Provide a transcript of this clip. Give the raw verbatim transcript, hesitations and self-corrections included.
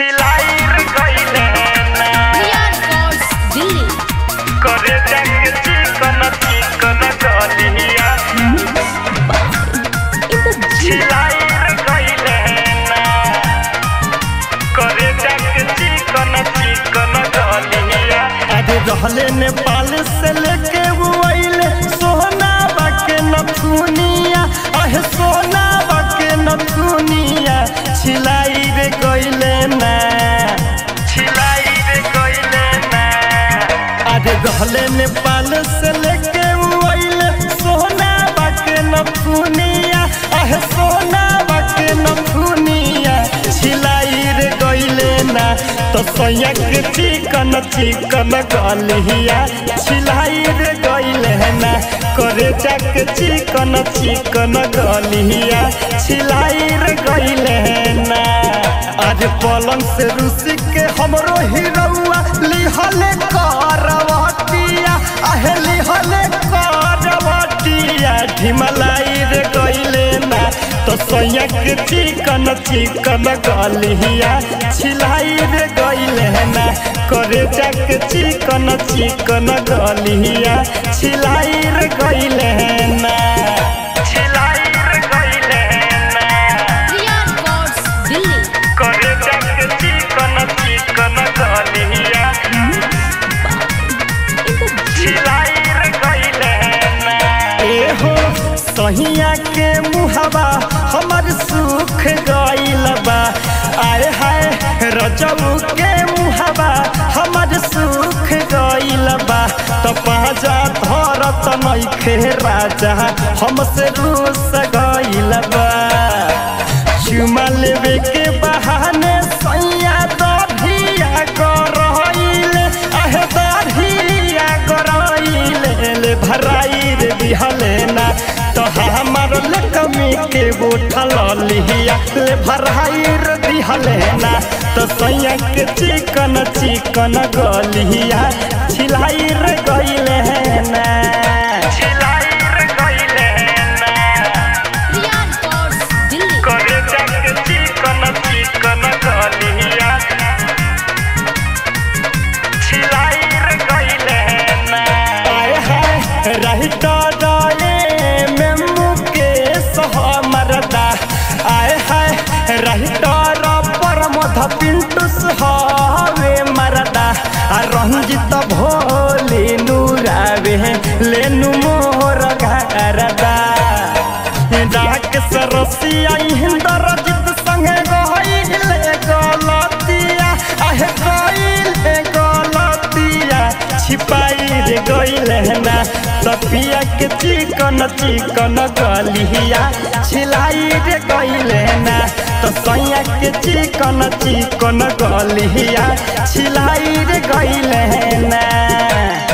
रहले नेपाल से लेके वो आइले सोना बाके नथुनिया अहे सोना बाके नथुनिया छिलाई रे गइले ना छिलाई रे गइले ना अरे रहले नेपाल से लेके वो आइले सोना बाके नथुनिया अहे सोना बाके नथुनिया छिलाई रे गइले ना तो सैया के चिकन चिकन गलिया छिलाई रे गइले ना करे चक चिकन चिकन गलिया छिलाई रे गइले ना आज पलंग से रूसी के हमरो हिरौआ लिहले करवटिया अहे लिहले करवटिया ढिमलाई रे गइले ना तो सैया के चिकन चिकन गलिया छिलाई रे गइले ना करे चक चिकन चिकन गलिया छिलाई रे गइले ना छिलाई रे गइले ना रियल कोर्स दिल्ली करे चक चिकन चिकन गलिया छिलाई रे गइले ना ए हो सहिया के मुहावा हमर सुख गइल बा आए हाय रजब के मुहावा हमर सुख गइल बा तो पाजा धरत नइखे राजा हमसे रूस गइल बा चुमा लेवे के बहाने सैया दधिया गरइले अहे दधिया गरइले ले भराई रे बिहले ना तो हमार लकमी के बोठल लिहिया ले भराई रे बिहले ना तो सैया के चिकन चिकन गलिया छिलाई रे गइले ना छिलाई रे गइले ना रियल कोर्स दिल्ली करे चक चिकन चिकन गलिया छिलाई रे गइले ना आए हाय रहित डाले में मुके सह मरदा आए हाय रहित पिंटुस हावे मरदा रंजित भोले नूरावे लेनु मोर घरदा डाक सरसिया इंद्रजित संगे गइले गलतिया अहे गइले गलतिया छिपाई रे गइले ना सपिया के चिकन चिकन गलिया छिलाई रे गइले ना तो सैया के चिकन चिकन गलिया छिलाई रे गइले ना।